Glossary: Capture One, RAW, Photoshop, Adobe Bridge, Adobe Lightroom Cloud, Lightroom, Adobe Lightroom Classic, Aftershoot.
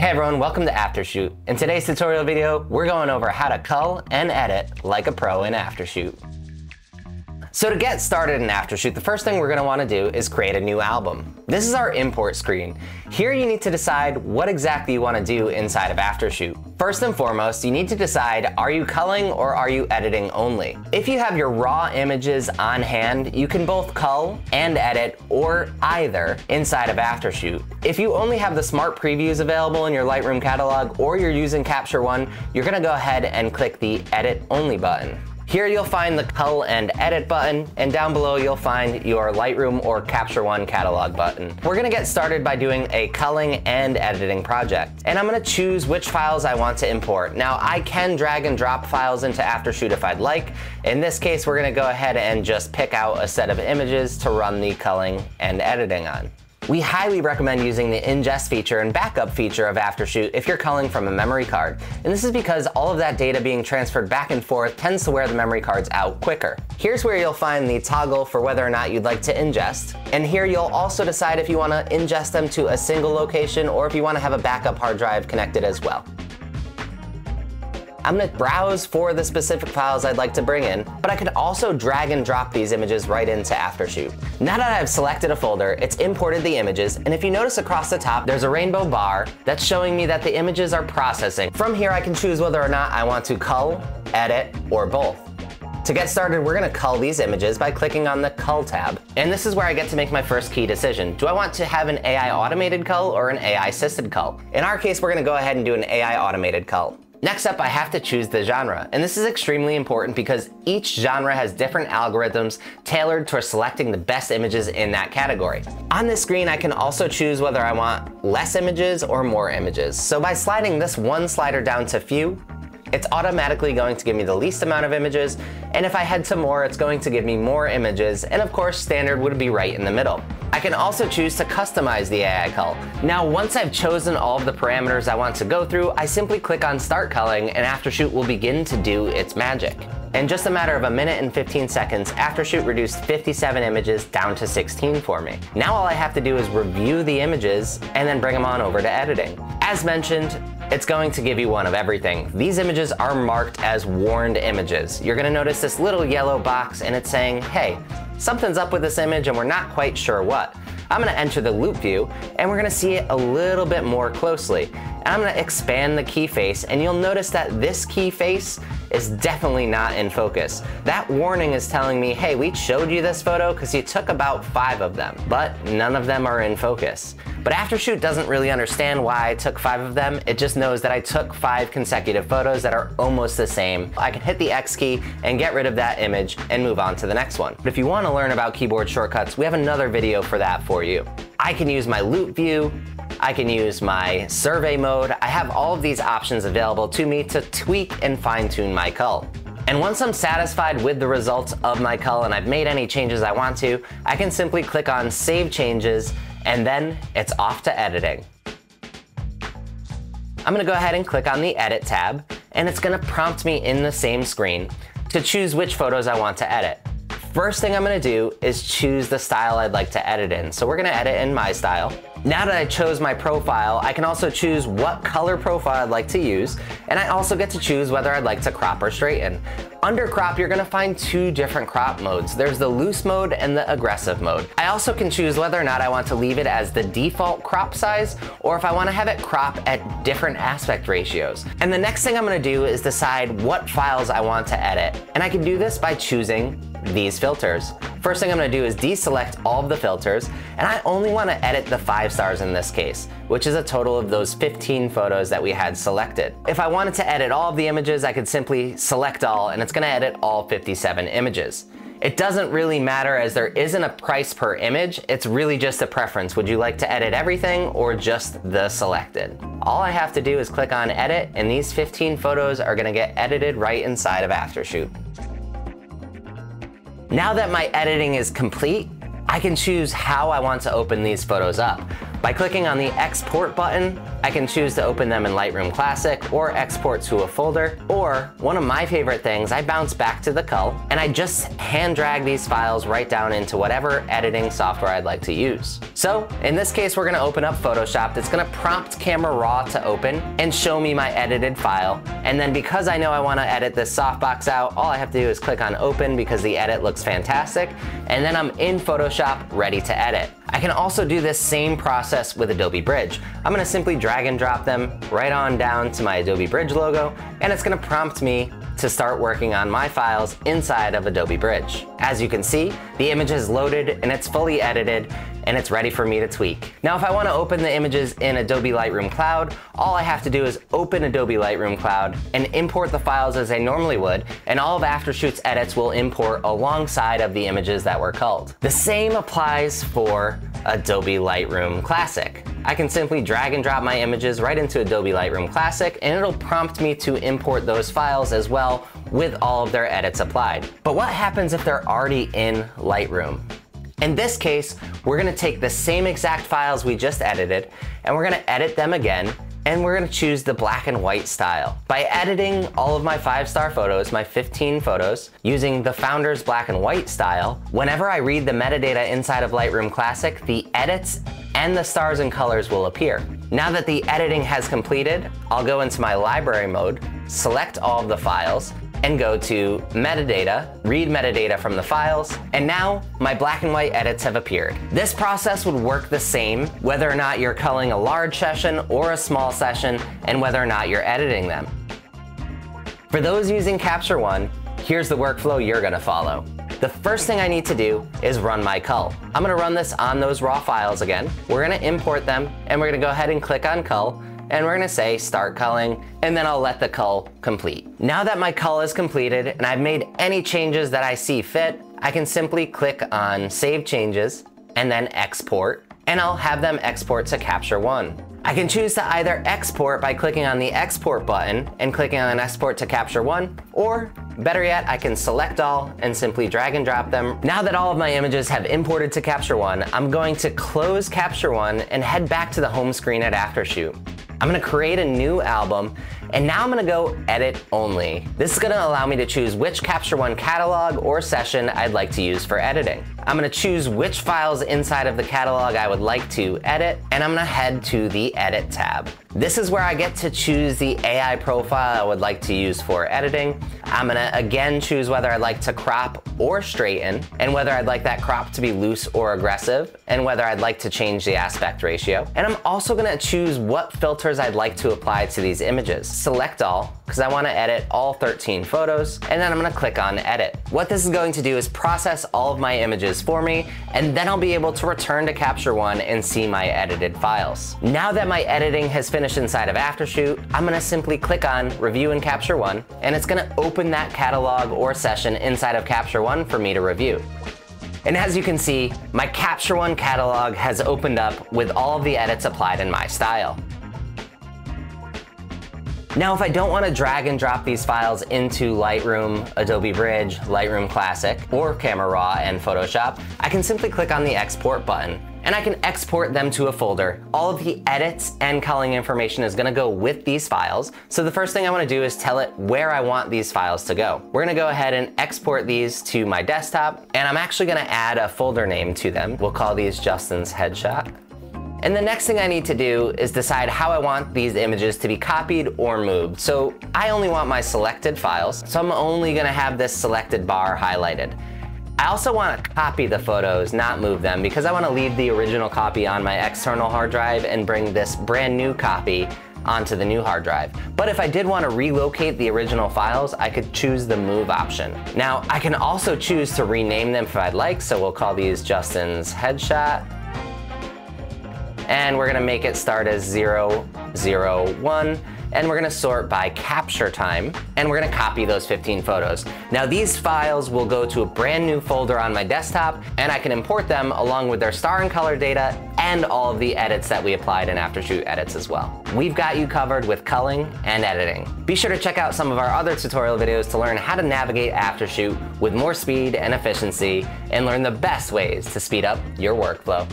Hey everyone, welcome to Aftershoot. In today's tutorial video, we're going over how to cull and edit like a pro in Aftershoot. So to get started in Aftershoot, the first thing we're going to want to do is create a new album. This is our import screen. Here you need to decide what exactly you want to do inside of Aftershoot. First and foremost, you need to decide, are you culling or are you editing only? If you have your raw images on hand, you can both cull and edit or either inside of Aftershoot. If you only have the smart previews available in your Lightroom catalog or you're using Capture One, you're going to go ahead and click the Edit Only button. Here you'll find the Cull and Edit button, and down below you'll find your Lightroom or Capture One catalog button. We're gonna get started by doing a culling and editing project. And I'm gonna choose which files I want to import. Now I can drag and drop files into Aftershoot if I'd like. In this case, we're gonna go ahead and just pick out a set of images to run the culling and editing on. We highly recommend using the ingest feature and backup feature of Aftershoot if you're culling from a memory card. And this is because all of that data being transferred back and forth tends to wear the memory cards out quicker. Here's where you'll find the toggle for whether or not you'd like to ingest. And here you'll also decide if you want to ingest them to a single location or if you want to have a backup hard drive connected as well. I'm gonna browse for the specific files I'd like to bring in, but I could also drag and drop these images right into Aftershoot. Now that I've selected a folder, it's imported the images, and if you notice across the top, there's a rainbow bar that's showing me that the images are processing. From here, I can choose whether or not I want to cull, edit, or both. To get started, we're gonna cull these images by clicking on the Cull tab. And this is where I get to make my first key decision. Do I want to have an AI automated cull or an AI assisted cull? In our case, we're gonna go ahead and do an AI automated cull. Next up, I have to choose the genre, and this is extremely important because each genre has different algorithms tailored towards selecting the best images in that category. On this screen, I can also choose whether I want less images or more images. So by sliding this one slider down to few, it's automatically going to give me the least amount of images, and if I head to more, it's going to give me more images, and of course, standard would be right in the middle. I can also choose to customize the AI cull. Now, once I've chosen all of the parameters I want to go through, I simply click on Start Culling and Aftershoot will begin to do its magic. In just a matter of a minute and 15 seconds, Aftershoot reduced 57 images down to 16 for me. Now all I have to do is review the images and then bring them on over to editing. As mentioned, it's going to give you one of everything. These images are marked as warned images. You're gonna notice this little yellow box and it's saying, hey, something's up with this image and we're not quite sure what. I'm gonna enter the loop view and we're gonna see it a little bit more closely. And I'm gonna expand the key face and you'll notice that this key face is definitely not in focus. That warning is telling me, hey, we showed you this photo because you took about 5 of them, but none of them are in focus. But Aftershoot doesn't really understand why I took 5 of them. It just knows that I took 5 consecutive photos that are almost the same. I can hit the X key and get rid of that image and move on to the next one. But if you wanna learn about keyboard shortcuts, we have another video for that for you. I can use my loop view, I can use my survey mode. I have all of these options available to me to tweak and fine tune my cull. And once I'm satisfied with the results of my cull and I've made any changes I want to, I can simply click on Save Changes and then it's off to editing. I'm gonna go ahead and click on the Edit tab and it's gonna prompt me in the same screen to choose which photos I want to edit. First thing I'm gonna do is choose the style I'd like to edit in. So we're gonna edit in my style. Now that I chose my profile, I can also choose what color profile I'd like to use, and I also get to choose whether I'd like to crop or straighten. Under crop, you're gonna find 2 different crop modes. There's the loose mode and the aggressive mode. I also can choose whether or not I want to leave it as the default crop size, or if I wanna have it crop at different aspect ratios. And the next thing I'm gonna do is decide what files I want to edit. And I can do this by choosing these filters. First thing I'm gonna do is deselect all of the filters, and I only wanna edit the 5 stars in this case, which is a total of those 15 photos that we had selected. If I wanted to edit all of the images, I could simply select all, and it's gonna edit all 57 images. It doesn't really matter as there isn't a price per image, it's really just a preference. Would you like to edit everything or just the selected? All I have to do is click on Edit, and these 15 photos are gonna get edited right inside of Aftershoot. Now that my editing is complete, I can choose how I want to open these photos up. By clicking on the Export button, I can choose to open them in Lightroom Classic or export to a folder, or one of my favorite things, I bounce back to the cull and I just hand drag these files right down into whatever editing software I'd like to use. So in this case, we're gonna open up Photoshop. That's gonna prompt Camera Raw to open and show me my edited file. And then because I know I wanna edit this softbox out, all I have to do is click on open because the edit looks fantastic. And then I'm in Photoshop ready to edit. I can also do this same process with Adobe Bridge. I'm gonna simply drag and drop them right on down to my Adobe Bridge logo, and it's gonna prompt me to start working on my files inside of Adobe Bridge. As you can see, the image is loaded and it's fully edited and it's ready for me to tweak. Now, if I wanna open the images in Adobe Lightroom Cloud, all I have to do is open Adobe Lightroom Cloud and import the files as I normally would, and all of Aftershoot's edits will import alongside of the images that were culled. The same applies for Adobe Lightroom Classic. I can simply drag and drop my images right into Adobe Lightroom Classic, and it'll prompt me to import those files as well with all of their edits applied. But what happens if they're already in Lightroom? In this case, we're gonna take the same exact files we just edited, and we're gonna edit them again, and we're gonna choose the black and white style. By editing all of my 5-star photos, my 15 photos, using the founder's black and white style, whenever I read the metadata inside of Lightroom Classic, the edits and the stars and colors will appear. Now that the editing has completed, I'll go into my library mode, select all of the files, and go to metadata, read metadata from the files, and now my black and white edits have appeared. This process would work the same whether or not you're culling a large session or a small session, and whether or not you're editing them. For those using Capture One, here's the workflow you're gonna follow. The first thing I need to do is run my cull. I'm gonna run this on those raw files again. We're gonna import them, and we're gonna go ahead and click on cull, and we're gonna say start culling, and then I'll let the cull complete. Now that my cull is completed and I've made any changes that I see fit, I can simply click on save changes and then export, and I'll have them export to Capture One. I can choose to either export by clicking on the export button and clicking on export to Capture One, or better yet, I can select all and simply drag and drop them. Now that all of my images have imported to Capture One, I'm going to close Capture One and head back to the home screen at Aftershoot. I'm gonna create a new album, and now I'm gonna go edit only. This is gonna allow me to choose which Capture One catalog or session I'd like to use for editing. I'm gonna choose which files inside of the catalog I would like to edit, and I'm gonna head to the Edit tab. This is where I get to choose the AI profile I would like to use for editing. I'm gonna again choose whether I'd like to crop or straighten, and whether I'd like that crop to be loose or aggressive, and whether I'd like to change the aspect ratio. And I'm also gonna choose what filters I'd like to apply to these images. Select all, because I wanna edit all 13 photos, and then I'm gonna click on edit. What this is going to do is process all of my images for me, and then I'll be able to return to Capture One and see my edited files. Now that my editing has finished inside of Aftershoot, I'm gonna simply click on Review in Capture One, and it's gonna open that catalog or session inside of Capture One for me to review. And as you can see, my Capture One catalog has opened up with all of the edits applied in my style. Now, if I don't want to drag and drop these files into Lightroom, Adobe Bridge, Lightroom Classic, or Camera Raw and Photoshop, I can simply click on the Export button, and I can export them to a folder. All of the edits and culling information is gonna go with these files. So the first thing I wanna do is tell it where I want these files to go. We're gonna go ahead and export these to my desktop, and I'm actually gonna add a folder name to them. We'll call these Justin's Headshot. And the next thing I need to do is decide how I want these images to be copied or moved. So I only want my selected files, so I'm only gonna have this selected bar highlighted. I also want to copy the photos, not move them, because I want to leave the original copy on my external hard drive and bring this brand new copy onto the new hard drive. But if I did want to relocate the original files, I could choose the move option. Now, I can also choose to rename them if I'd like, so we'll call these Justin's Headshot. And we're going to make it start as 0, 0, 1. And we're gonna sort by capture time, and we're gonna copy those 15 photos. Now, these files will go to a brand new folder on my desktop, and I can import them along with their star and color data and all of the edits that we applied in Aftershoot edits as well. We've got you covered with culling and editing. Be sure to check out some of our other tutorial videos to learn how to navigate Aftershoot with more speed and efficiency, and learn the best ways to speed up your workflow.